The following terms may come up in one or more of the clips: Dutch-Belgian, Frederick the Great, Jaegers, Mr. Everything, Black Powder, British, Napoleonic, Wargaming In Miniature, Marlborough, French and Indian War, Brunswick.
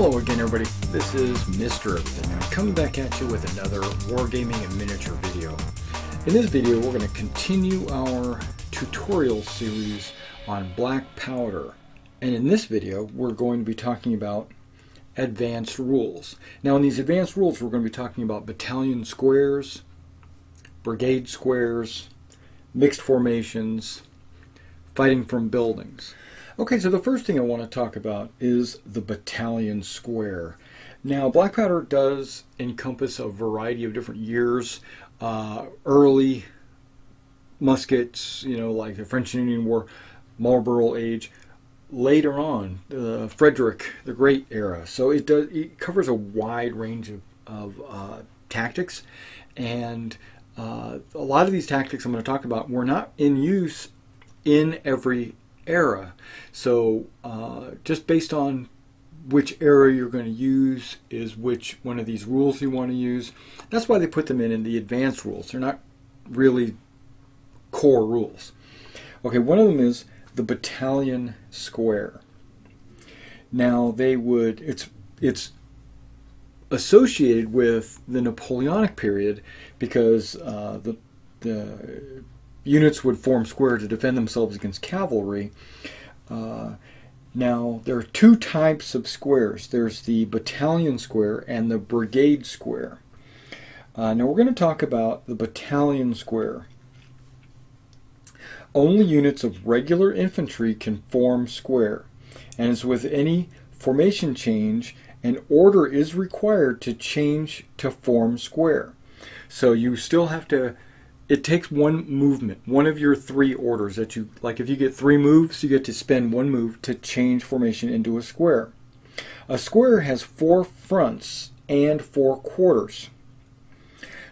Hello again, everybody. This is Mr. Everything, and I'm coming back at you with another Wargaming In Miniature video. In this video, we're going to continue our tutorial series on Black Powder. And in this video, we're going to be talking about advanced rules. Now, in these advanced rules, we're going to be talking about battalion squares, brigade squares, mixed formations, fighting from buildings. Okay, so the first thing I want to talk about is the battalion square. Now, Black Powder does encompass a variety of different years. Early muskets, you know, like the French and Indian War, Marlborough age. Later on, Frederick the Great era. So it covers a wide range of tactics, and a lot of these tactics I'm going to talk about were not in use in every era. So just based on which era you're going to use is which one of these rules you want to use. That's why they put them in the advanced rules. They're not really core rules. Okay, one of them is the battalion square. Now it's associated with the Napoleonic period because the units would form square to defend themselves against cavalry. Now, there are two types of squares. There's the battalion square and the brigade square. Now, we're going to talk about the battalion square. Only units of regular infantry can form square. And as with any formation change, an order is required to change to form square. So you still have to... It takes one movement, one of your three orders that you, like if you get three moves, you get to spend one move to change formation into a square. A square has four fronts and four quarters.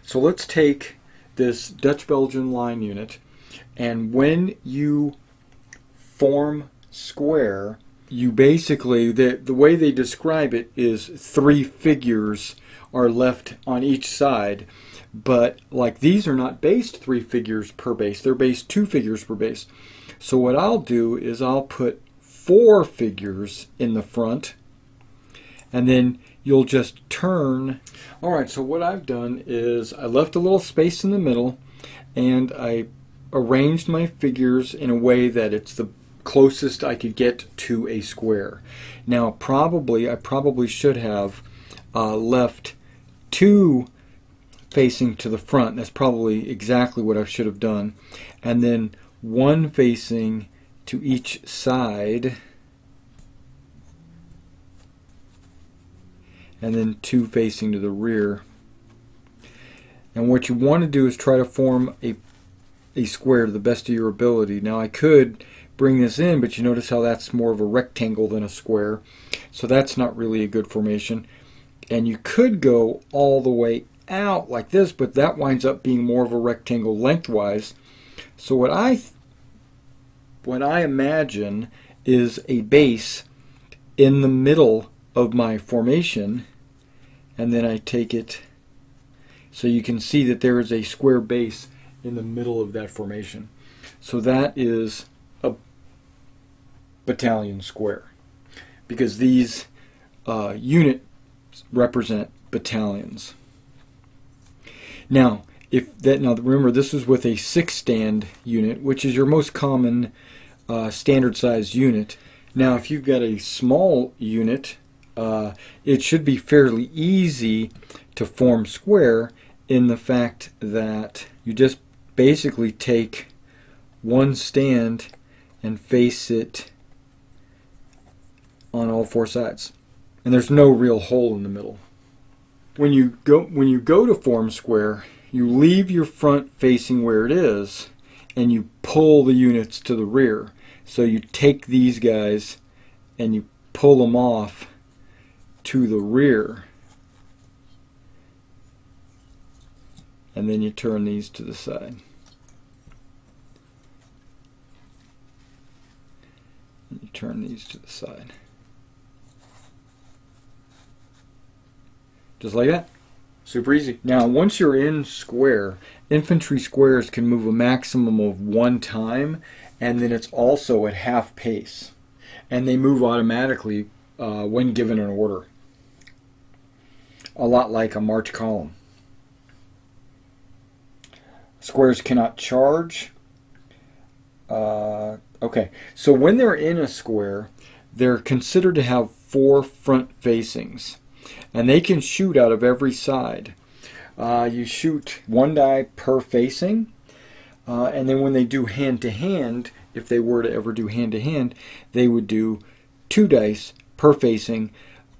So let's take this Dutch-Belgian line unit, and when you form square, you basically, the way they describe it is three figures are left on each side. But like these are not based three figures per base, they're based two figures per base. So what I'll do is I'll put four figures in the front, and then you'll just turn. Alright, so what I've done is I left a little space in the middle, and I arranged my figures in a way that it's the closest I could get to a square. Now I probably should have left two facing to the front. That's probably exactly what I should have done. And then one facing to each side. And then two facing to the rear. And what you want to do is try to form a square to the best of your ability. Now I could bring this in, but you notice how that's more of a rectangle than a square. So that's not really a good formation. And you could go all the way out like this, but that winds up being more of a rectangle lengthwise. So what I imagine is a base in the middle of my formation, and then I take it, so you can see that there is a square base in the middle of that formation. So that is a battalion square, because these units represent battalions. Now, remember this is with a six-stand unit, which is your most common standard-sized unit. Now, if you've got a small unit, it should be fairly easy to form square in the fact that you just basically take one stand and face it on all four sides, and there's no real hole in the middle. When you go to form square, you leave your front facing where it is, and you pull the units to the rear. So you take these guys and you pull them off to the rear, and then you turn these to the side. And you turn these to the side. Just like that. Super easy. Now, once you're in square, infantry squares can move a maximum of one time, and then it's also at half pace. And they move automatically when given an order. a lot like a march column. Squares cannot charge. Okay, so when they're in a square, they're considered to have 4 front facings, and they can shoot out of every side. You shoot 1 die per facing, and then when they do hand-to-hand, if they were to ever do hand-to-hand, they would do 2 dice per facing,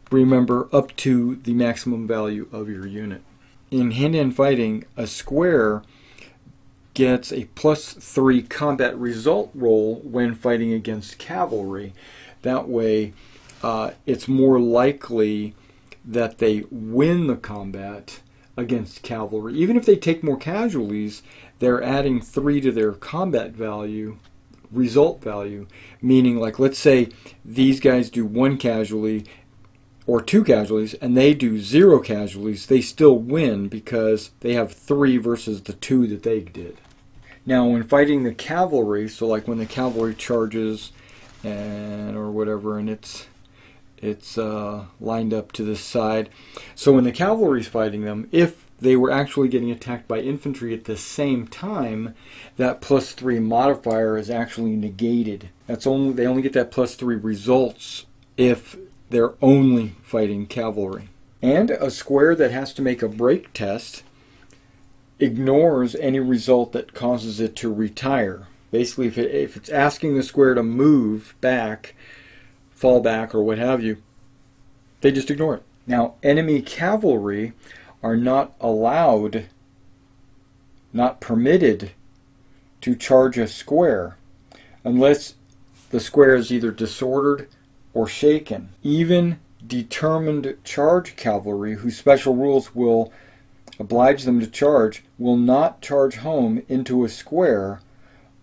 remember, up to the maximum value of your unit. In hand-to-hand fighting, a square gets a +3 combat result roll when fighting against cavalry. That way, it's more likely that they win the combat against cavalry. Even if they take more casualties, they're adding 3 to their combat value, result value, meaning, like, let's say these guys do 1 casualty or 2 casualties and they do 0 casualties, they still win because they have 3 versus the 2 that they did. Now, when fighting the cavalry, so like when the cavalry charges and or whatever, and it's lined up to this side, so when the cavalry's fighting them, if they were actually getting attacked by infantry at the same time, that +3 modifier is actually negated. That's only, they only get that +3 results if they're only fighting cavalry. And a square that has to make a break test ignores any result that causes it to retire. Basically, if it's asking the square to move back, fall back, or what have you, they just ignore it. Now, enemy cavalry are not allowed, not permitted, to charge a square unless the square is either disordered or shaken. Even determined charge cavalry, whose special rules will oblige them to charge, will not charge home into a square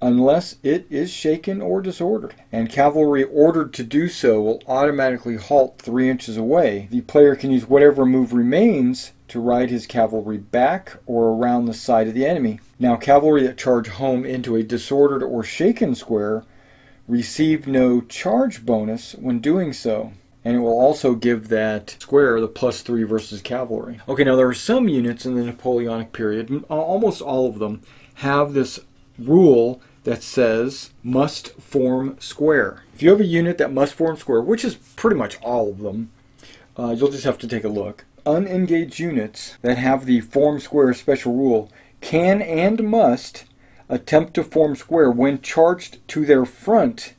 unless it is shaken or disordered, and cavalry ordered to do so will automatically halt 3 inches away. The player can use whatever move remains to ride his cavalry back or around the side of the enemy. Now, cavalry that charge home into a disordered or shaken square receive no charge bonus when doing so, and it will also give that square the +3 versus cavalry. Okay, now there are some units in the Napoleonic period, and almost all of them have this rule that says must form square. If you have a unit that must form square, which is pretty much all of them, you'll just have to take a look. Unengaged units that have the form square special rule can and must attempt to form square when charged to their front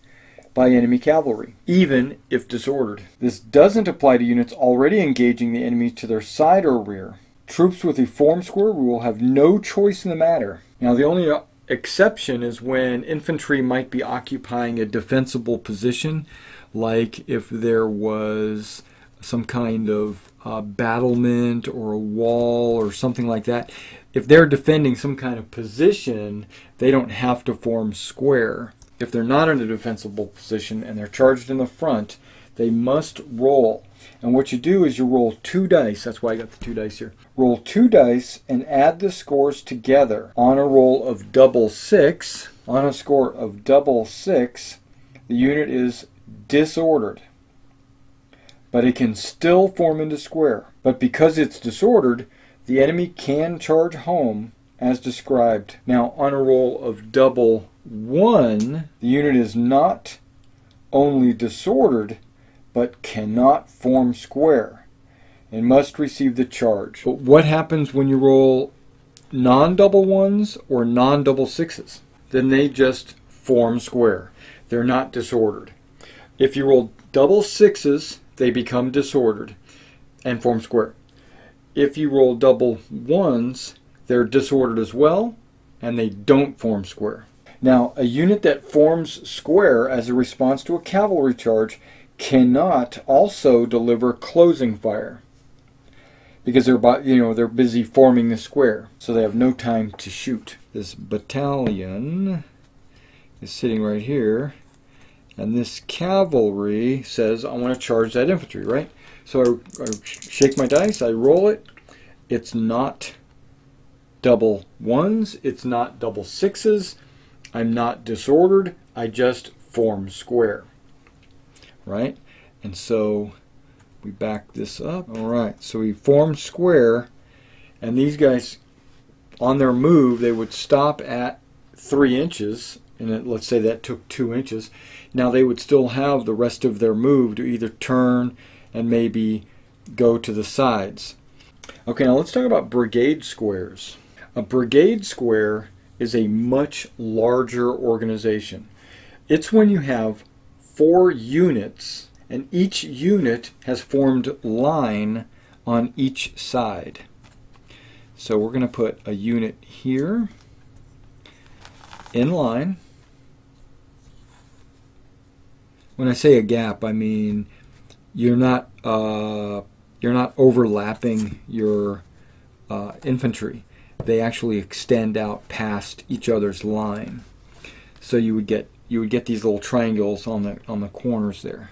by enemy cavalry, even if disordered. This doesn't apply to units already engaging the enemy to their side or rear. Troops with the form square rule have no choice in the matter. Now, the only exception is when infantry might be occupying a defensible position, like if there was some kind of battlement or a wall or something like that. If they're defending some kind of position, they don't have to form square. If they're not in a defensible position and they're charged in the front, they must roll. And what you do is you roll 2 dice. That's why I got the 2 dice here. Roll 2 dice and add the scores together. On a roll of double 6, on a score of double 6, the unit is disordered, but it can still form into square. But because it's disordered, the enemy can charge home as described. Now, on a roll of double 1, the unit is not only disordered, but cannot form square and must receive the charge. But what happens when you roll non-double 1s or non-double 6s? Then they just form square. They're not disordered. If you roll double 6s, they become disordered and form square. If you roll double 1s, they're disordered as well, and they don't form square. Now, a unit that forms square as a response to a cavalry charge cannot also deliver closing fire because they're busy forming the square, so they have no time to shoot. This battalion is sitting right here, and this cavalry says, I want to charge that infantry, right? So I shake my dice, I roll it. It's not double 1s, it's not double 6s, I'm not disordered, I just form square. Right? And so We back this up. All right, so we formed square, and these guys, on their move, they would stop at 3 inches, and it, let's say that took 2 inches. Now they would still have the rest of their move to either turn and maybe go to the sides. Okay, now let's talk about brigade squares. A brigade square is a much larger organization. It's when you have 4 units, and each unit has formed line on each side. So we're going to put a unit here, in line. When I say a gap, I mean you're not overlapping your infantry. They actually extend out past each other's line. So you would get these little triangles on the corners there.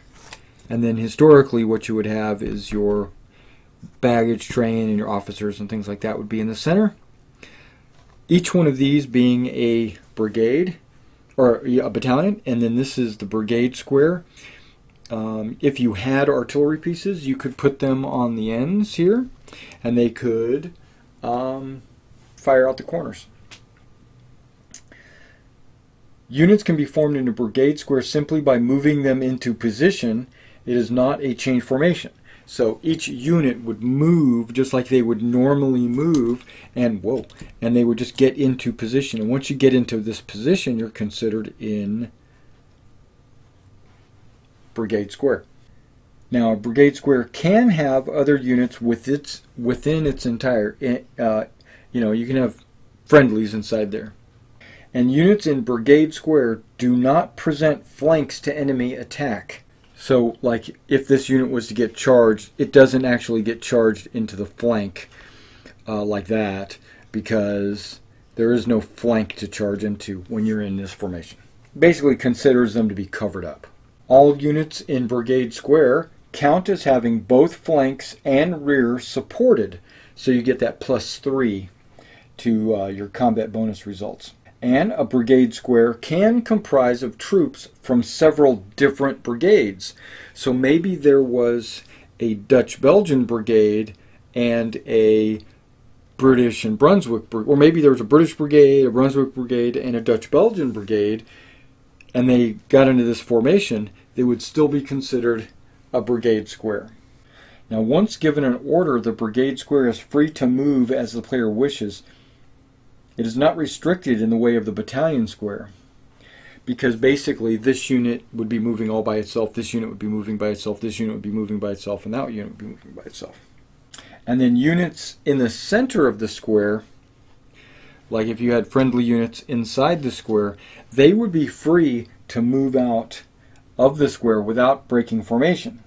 And then historically, what you would have is your baggage train and your officers and things like that would be in the center. Each one of these being a brigade or a battalion, and then this is the brigade square. If you had artillery pieces, you could put them on the ends here, and they could fire out the corners. Units can be formed into brigade square simply by moving them into position. It is not a chain formation. So each unit would move just like they would normally move, and whoa, and they would just get into position. And once you get into this position, you're considered in brigade square. Now, a brigade square can have other units within its entire. You know, you can have friendlies inside there. And units in brigade square do not present flanks to enemy attack. So, like, if this unit was to get charged, it doesn't actually get charged into the flank like that, because there is no flank to charge into when you're in this formation. Basically considers them to be covered up. All units in brigade square count as having both flanks and rear supported, so you get that +3 to your combat bonus results. And a brigade square can comprise of troops from several different brigades. So maybe there was a Dutch-Belgian brigade and a British and Brunswick brigade, or maybe there was a British brigade, a Brunswick brigade, and a Dutch-Belgian brigade, and they got into this formation, they would still be considered a brigade square. Now, once given an order, the brigade square is free to move as the player wishes. It is not restricted in the way of the battalion square, because basically this unit would be moving all by itself, this unit would be moving by itself, this unit would be moving by itself, and that unit would be moving by itself. And then units in the center of the square, like if you had friendly units inside the square, they would be free to move out of the square without breaking formation.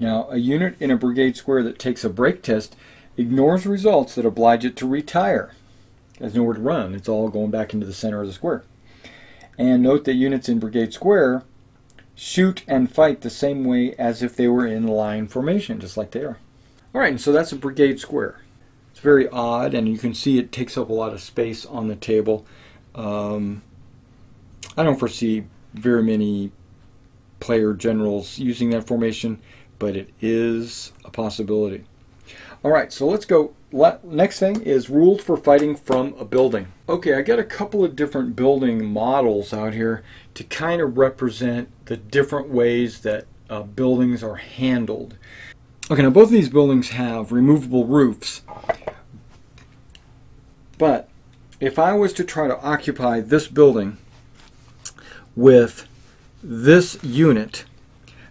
Now, a unit in a brigade square that takes a break test ignores results that oblige it to retire. There's nowhere to run. It's all going back into the center of the square. And note that units in brigade square shoot and fight the same way as if they were in line formation, just like they are. All right, and so that's a brigade square. It's very odd, and you can see it takes up a lot of space on the table. I don't foresee very many player generals using that formation, but it is a possibility. All right, so let's go. Next thing is rules for fighting from a building. Okay, I got a couple of different building models out here to kind of represent the different ways that buildings are handled. Okay, now both of these buildings have removable roofs, but if I was to try to occupy this building with this unit,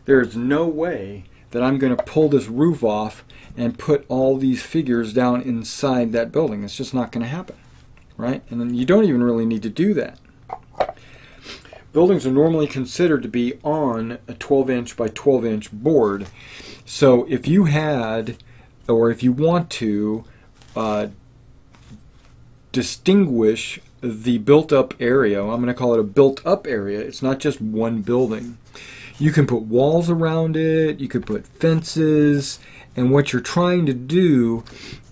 there's no way that I'm going to pull this roof off and put all these figures down inside that building. It's just not going to happen, right? And then you don't even really need to do that. Buildings are normally considered to be on a 12-inch by 12-inch board. So if you had, or if you want to distinguish the built-up area, I'm going to call it a built-up area. It's not just one building. You can put walls around it, you could put fences, and what you're trying to do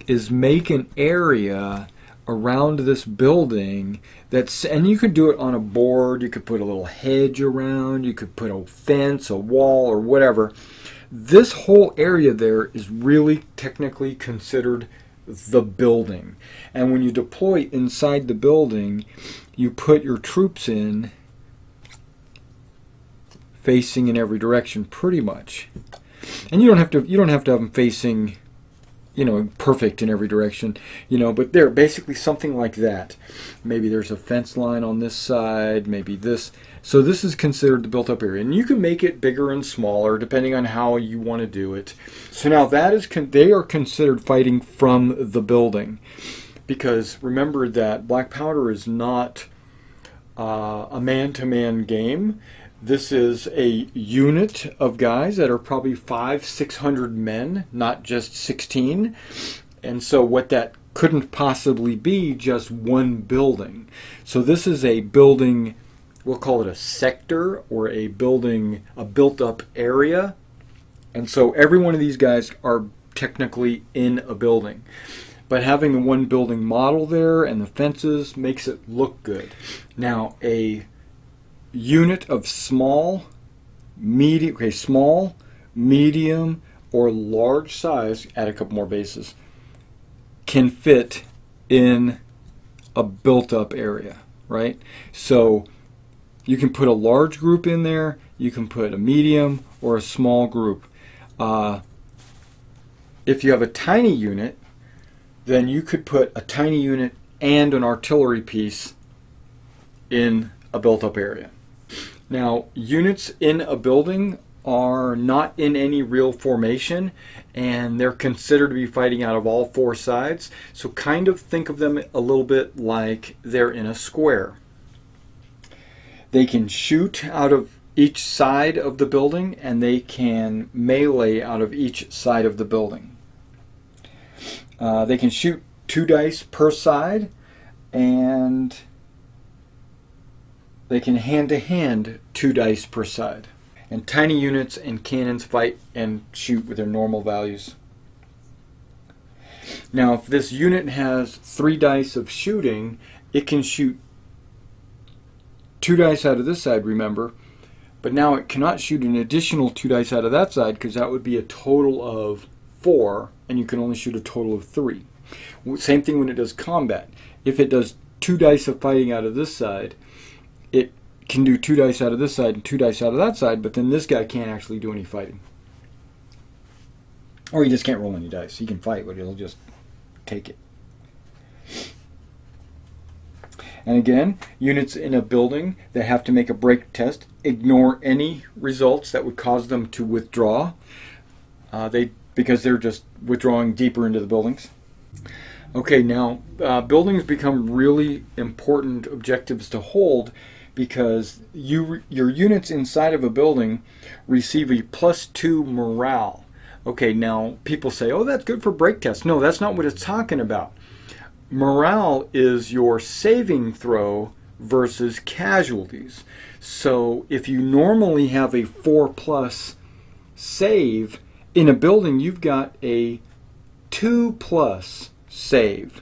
is make an area around this building that's, and you could do it on a board, you could put a little hedge around, you could put a fence, a wall, or whatever, This whole area there is really technically considered the building. And when you deploy inside the building, you put your troops in facing in every direction pretty much. And you don't have to have them facing, you know, perfect in every direction, you know, but they're basically something like that. Maybe there's a fence line on this side, maybe this. So this is considered the built-up area, and you can make it bigger and smaller depending on how you want to do it. So now that is, they are considered fighting from the building, because remember that Black Powder is not a man-to-man game. This is a unit of guys that are probably 500–600 men, not just 16. And so what that couldn't possibly be just one building. So this is a building, we'll call it a sector or a building, a built-up area. And so every one of these guys are technically in a building. But having the one building model there and the fences makes it look good. Now, a unit of small, medium, okay, small, medium, or large size, add a couple more bases, can fit in a built-up area, right? So you can put a large group in there, you can put a medium or a small group. If you have a tiny unit, then you could put a tiny unit and an artillery piece in a built-up area. Now, units in a building are not in any real formation, and they're considered to be fighting out of all four sides. So kind of think of them a little bit like they're in a square. They can shoot out of each side of the building, and they can melee out of each side of the building. They can shoot 2 dice per side, and they can hand-to-hand 2 dice per side. And tiny units and cannons fight and shoot with their normal values. Now, if this unit has 3 dice of shooting, it can shoot 2 dice out of this side, remember. But now it cannot shoot an additional 2 dice out of that side, because that would be a total of 4, and you can only shoot a total of 3. Same thing when it does combat. If it does 2 dice of fighting out of this side, it can do 2 dice out of this side and 2 dice out of that side, but then this guy can't actually do any fighting. Or he just can't roll any dice. He can fight, but he'll just take it. And again, units in a building that have to make a break test ignore any results that would cause them to withdraw, because they're just withdrawing deeper into the buildings. Okay, now buildings become really important objectives to hold, because your units inside of a building receive a +2 morale. Okay, now people say, oh, that's good for break tests. No, that's not what it's talking about. Morale is your saving throw versus casualties. So if you normally have a 4+ save, in a building you've got a 2+ save.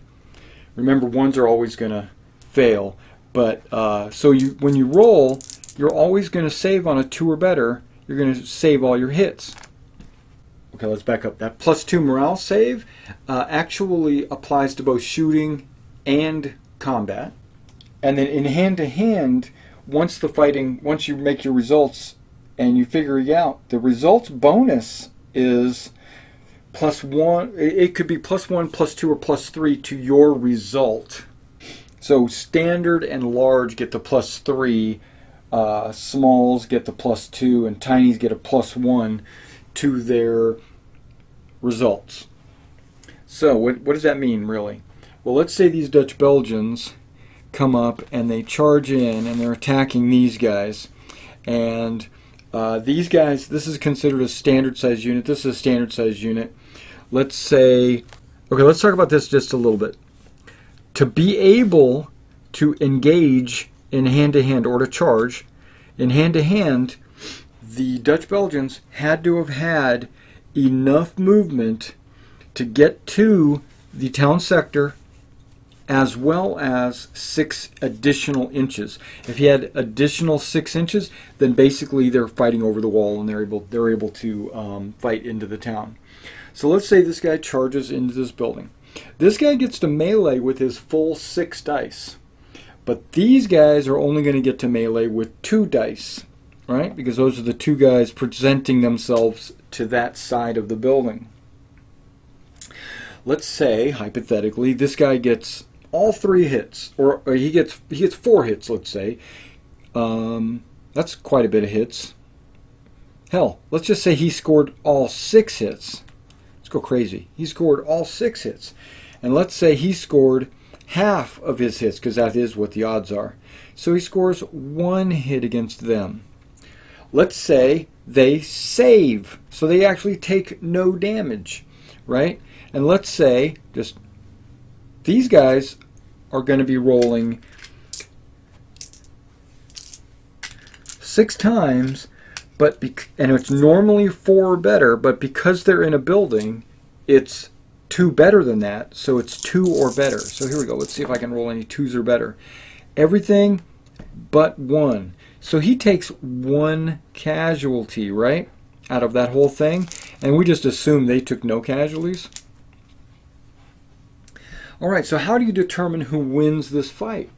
Remember, 1s are always going to fail. But when you roll, you're always going to save on a 2 or better. You're going to save all your hits. Okay, let's back up. That +2 morale save actually applies to both shooting and combat. And then in hand-to-hand, once you make your results and you figure it out, the results bonus is +1. It could be +1, +2, or +3 to your result. So standard and large get the +3, smalls get the +2, and tinies get a +1 to their results. So what does that mean, really? Well, let's say these Dutch-Belgians come up and they charge in and they're attacking these guys. And these guys, this is considered a standard size unit. This is a standard size unit. Let's say, okay, let's talk about this just a little bit. To be able to engage in hand-to-hand, or to charge in hand-to-hand, the Dutch-Belgians had to have had enough movement to get to the town sector as well as 6 additional inches. If he had additional 6 inches, then basically they're fighting over the wall and they're able to fight into the town. So let's say this guy charges into this building. This guy gets to melee with his full 6 dice, but these guys are only going to get to melee with 2 dice, right? Because those are the 2 guys presenting themselves to that side of the building. Let's say, hypothetically, this guy gets all 3 hits, or he gets 4 hits, let's say. That's quite a bit of hits. Hell, let's just say he scored all 6 hits. Let's go crazy. He scored all 6 hits. And let's say he scored half of his hits, because that is what the odds are. So he scores 1 hit against them. Let's say they save, so they actually take no damage, right? And let's say just these guys are going to be rolling 6 times, and it's normally 4 or better, but because they're in a building, it's 2 better than that, so it's 2 or better. So here we go. Let's see if I can roll any 2s or better. Everything but 1. So he takes 1 casualty, right, out of that whole thing, and we just assume they took no casualties. All right, so how do you determine who wins this fight?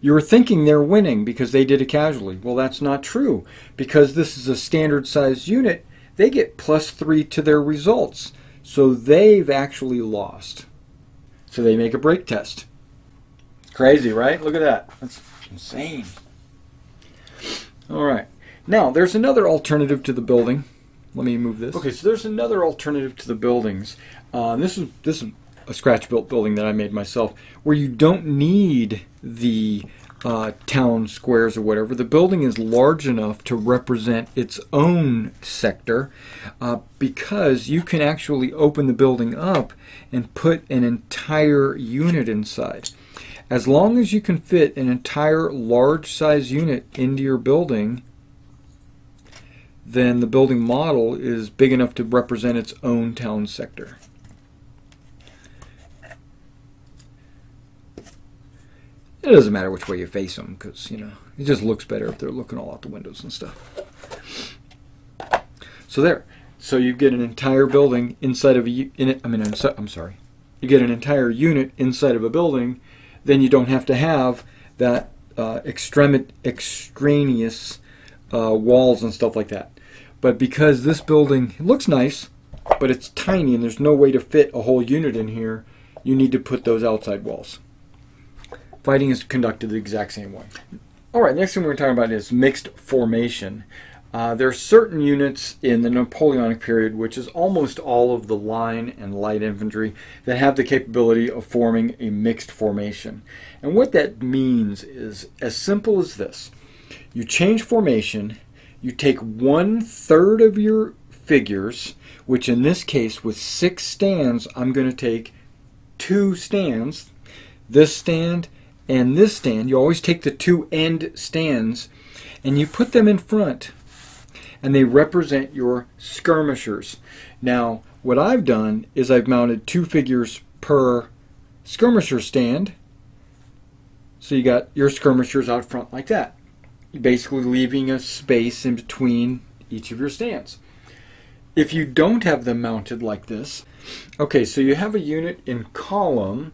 You were thinking they're winning because they did a casualty. Well, that's not true. Because this is a standard-sized unit, they get +3 to their results. So they've actually lost. So they make a break test. Crazy, right? Look at that. That's insane. All right. Now, there's another alternative to the building. Let me move this. Okay, so there's another alternative to the buildings. This is a scratch-built building that I made myself, where you don't need the town squares or whatever. The building is large enough to represent its own sector because you can actually open the building up and put an entire unit inside. As long as you can fit an entire large-size unit into your building, then the building model is big enough to represent its own town sector. It doesn't matter which way you face them, because, you know, it just looks better if they're looking all out the windows and stuff. So there. So you get an entire building inside of a... You get an entire unit inside of a building, then you don't have to have that extraneous walls and stuff like that. But because this building looks nice, but it's tiny and there's no way to fit a whole unit in here, you need to put those outside walls. Fighting is conducted the exact same way. All right, next thing we're talking about is mixed formation. There are certain units in the Napoleonic period, which is almost all of the line and light infantry, that have the capability of forming a mixed formation. And what that means is as simple as this. You change formation, you take 1/3 of your figures, which in this case with 6 stands, I'm going to take 2 stands, this stand and this stand. You always take the 2 end stands and you put them in front, and they represent your skirmishers. Now, what I've done is I've mounted 2 figures per skirmisher stand, so you got your skirmishers out front like that, basically leaving a space in between each of your stands. If you don't have them mounted like this, okay, so you have a unit in column.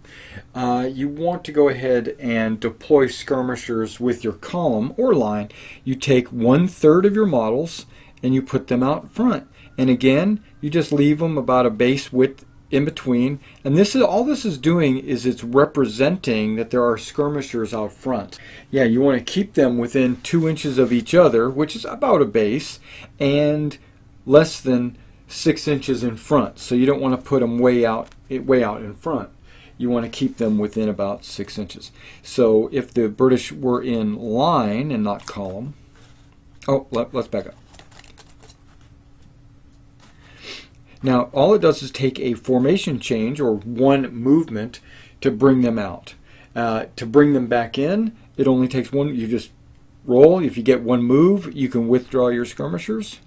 You want to go ahead and deploy skirmishers with your column or line. You take 1/3 of your models and you put them out front. And again, you just leave them about a base width in between. And this is all this is doing is it's representing that there are skirmishers out front. Yeah, you want to keep them within 2 inches of each other, which is about a base, and less than 6 inches in front, so you don't want to put them way out in front. You want to keep them within about 6 inches. So if the British were in line and not column, let's back up. Now all it does is take a formation change or 1 movement to bring them out. To bring them back in, it only takes 1. You just roll. If you get 1 move, you can withdraw your skirmishers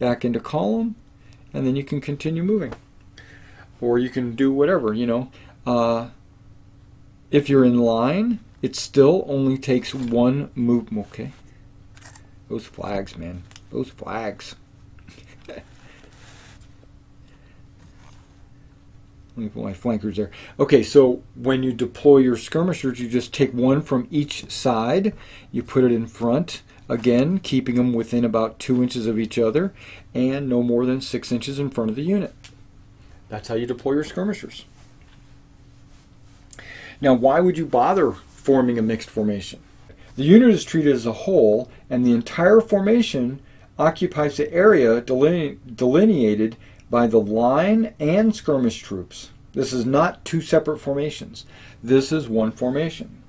back into column, and then you can continue moving, or you can do whatever, you know. If you're in line, it still only takes one move. Okay. Those flags, man. Those flags. Let me put my flankers there. Okay, so when you deploy your skirmishers, you just take one from each side. You put it in front, again, keeping them within about 2 inches of each other and no more than 6 inches in front of the unit. That's how you deploy your skirmishers. Now, why would you bother forming a mixed formation? The unit is treated as a whole, and the entire formation occupies the area delineated by the line and skirmish troops. This is not two separate formations. This is one formation.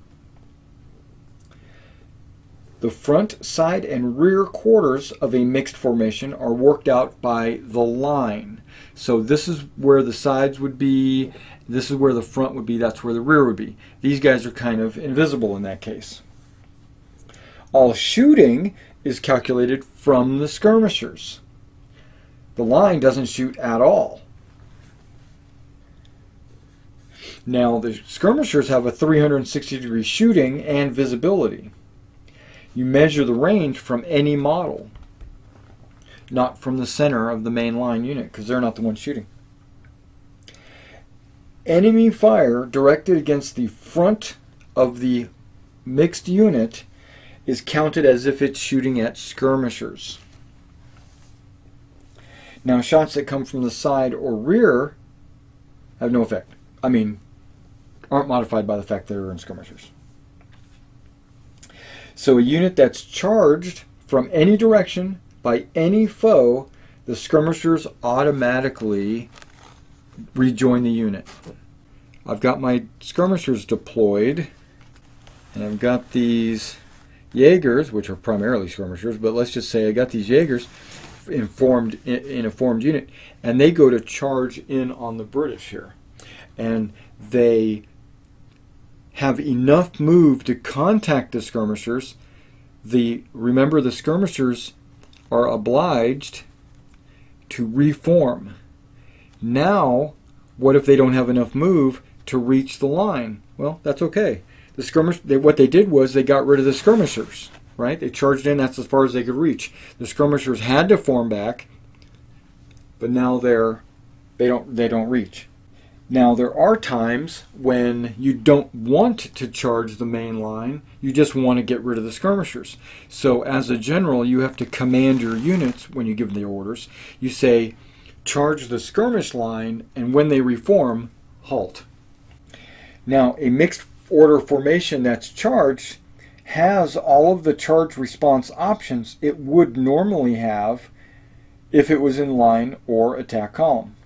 The front, side, and rear quarters of a mixed formation are worked out by the line. So this is where the sides would be, this is where the front would be, that's where the rear would be. These guys are kind of invisible in that case. All shooting is calculated from the skirmishers. The line doesn't shoot at all. Now the skirmishers have a 360-degree shooting and visibility. You measure the range from any model, not from the center of the main line unit, because they're not the ones shooting. Enemy fire directed against the front of the mixed unit is counted as if it's shooting at skirmishers. Now, shots that come from the side or rear have no effect. I mean, aren't modified by the fact that they're in skirmishers. So a unit that's charged from any direction by any foe, the skirmishers automatically rejoin the unit. I've got my skirmishers deployed, and I've got these Jaegers, which are primarily skirmishers, but let's just say I got these Jaegers in a formed unit, and they go to charge in on the British here, and they have enough move to contact the skirmishers. Remember, the skirmishers are obliged to reform. Now, what if they don't have enough move to reach the line? Well, that's okay. The what they did was they got rid of the skirmishers. Right? They charged in, that's as far as they could reach. The skirmishers had to form back, but now they don't reach. Now there are times when you don't want to charge the main line, you just want to get rid of the skirmishers. So as a general, you have to command your units when you give them the orders. You say, charge the skirmish line, and when they reform, halt. Now a mixed order formation that's charged has all of the charge response options it would normally have if it was in line or attack column.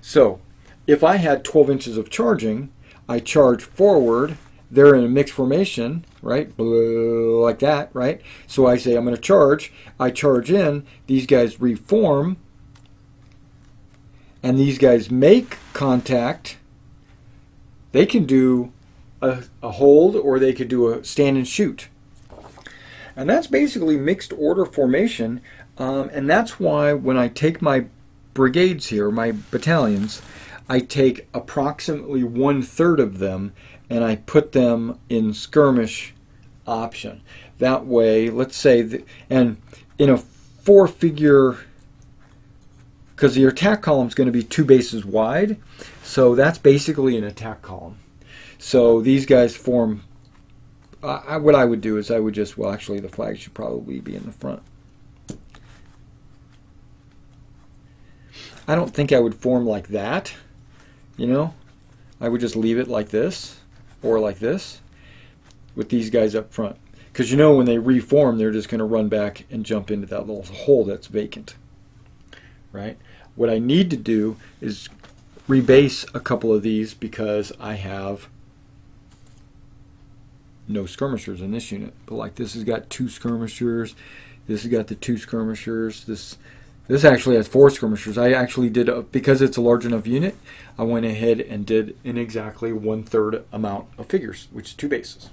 So if I had 12 inches of charging, I charge forward, they're in a mixed formation, right? Blue, like that, right? So I say I'm going to charge, I charge in, these guys reform, and these guys make contact. They can do a hold, or they could do a stand and shoot. And that's basically mixed order formation, and that's why when I take my brigades here, my battalions, I take approximately 1/3 of them and I put them in skirmish option. That way, let's say, and in a four-figure, because the attack column is going to be 2 bases wide, so that's basically an attack column. So these guys form, what I would do is I would just, well, actually the flag should probably be in the front. I don't think I would form like that, you know. I would just leave it like this, or like this, with these guys up front. Because you know when they reform, they're just going to run back and jump into that little hole that's vacant, right? What I need to do is rebase a couple of these because I have no skirmishers in this unit, but like this has got 2 skirmishers, this has got the 2 skirmishers, this actually has 4 skirmishers. I actually did, because it's a large enough unit, I went ahead and did an exactly 1/3 amount of figures, which is 2 bases.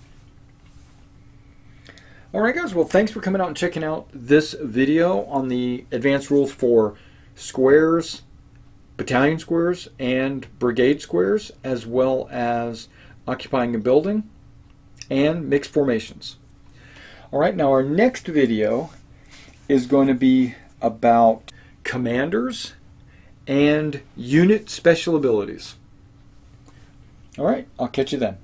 Alright guys, well thanks for coming out and checking out this video on the advanced rules for squares, battalion squares, and brigade squares, as well as occupying a building, and mixed formations. All right, now our next video is going to be about commanders and unit special abilities. All right, I'll catch you then.